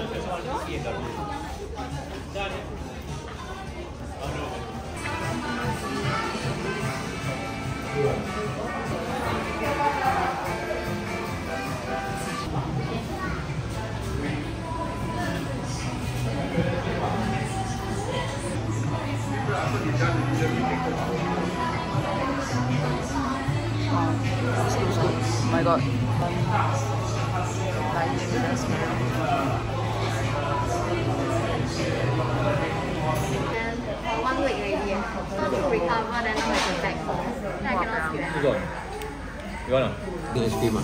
Oh my god. And for 1 week already, so to recover, then I have to back home. Then I cannot sleep at night. You want to? This is Dima.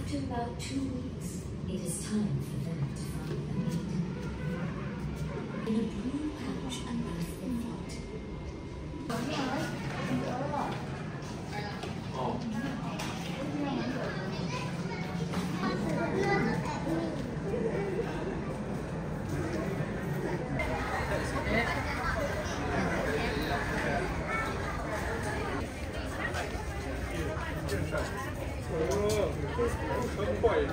After about 2 weeks, it is time for them to find the meat. In a blue pouch and knife in front.可能会。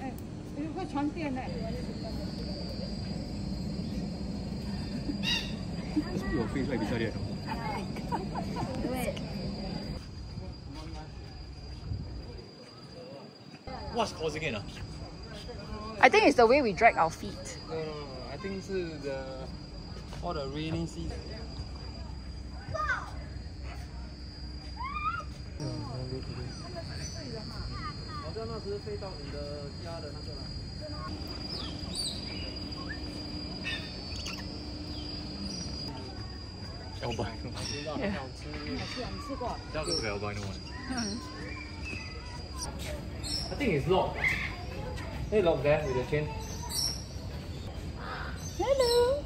哎，有个床垫呢。是不是有飞出来比较厉害？对。What's causing it? I think it's the way we drag our feet. No, I think it's all the rainy season. Albino. Yeah. That looks like an albino one. I think it's locked. Can you lock there with the chain? Hello!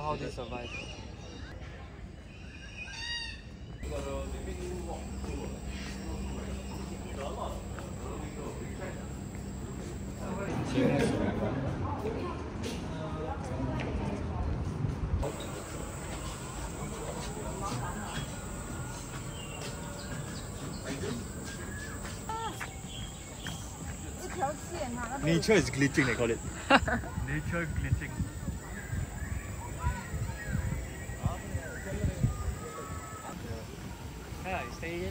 How they survive. Nature is glitching, they call it. Nature is glitching. Stay here.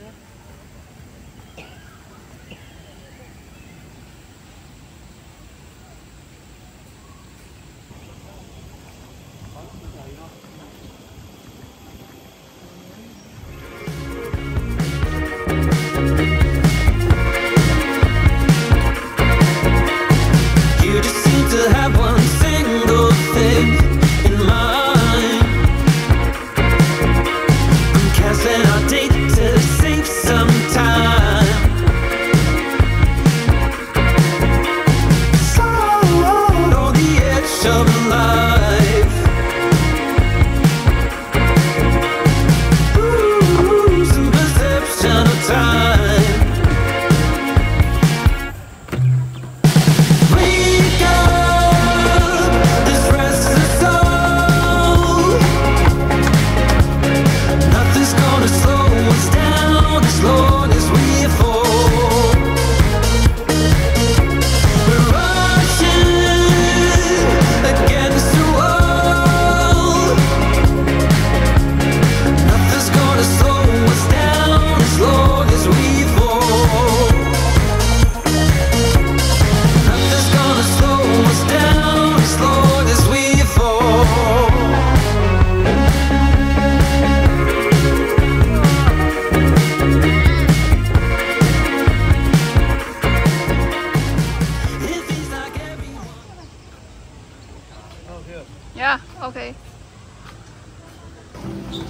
It's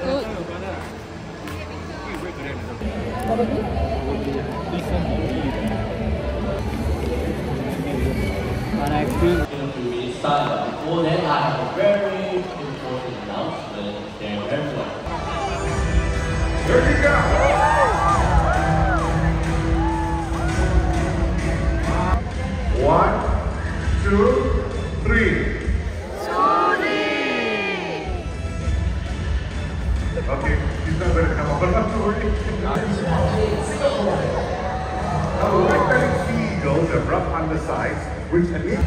good. And I feel we start before that I have a very important announcement there. Here you go! 1, 2, 3. Okay, he's not going to come up. I'm not worried. Now, the rectangle seagulls have rough undersides, which enables.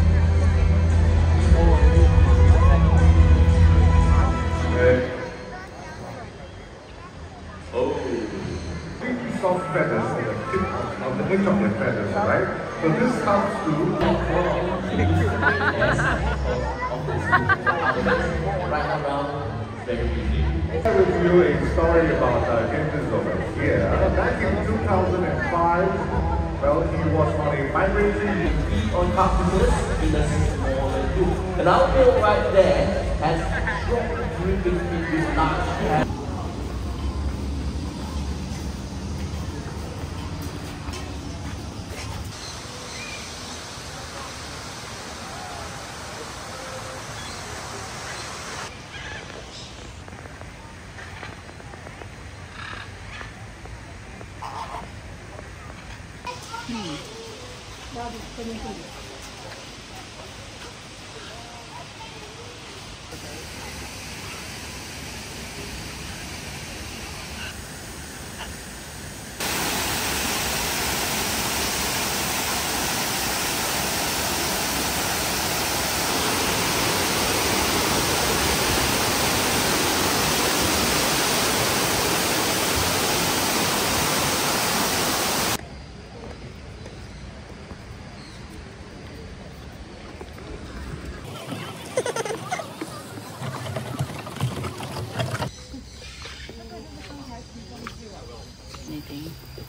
Completely soft feathers on the tip of the head of their feathers, right? So this comes to. Right around very easy. I share with you a story about our dentist over here. Back in 2005, well, he was on a migratory feed on customers in a smaller group. And our girl right there has short dripping in this large.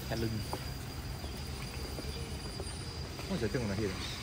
Helen. Onde é que tem uma rede?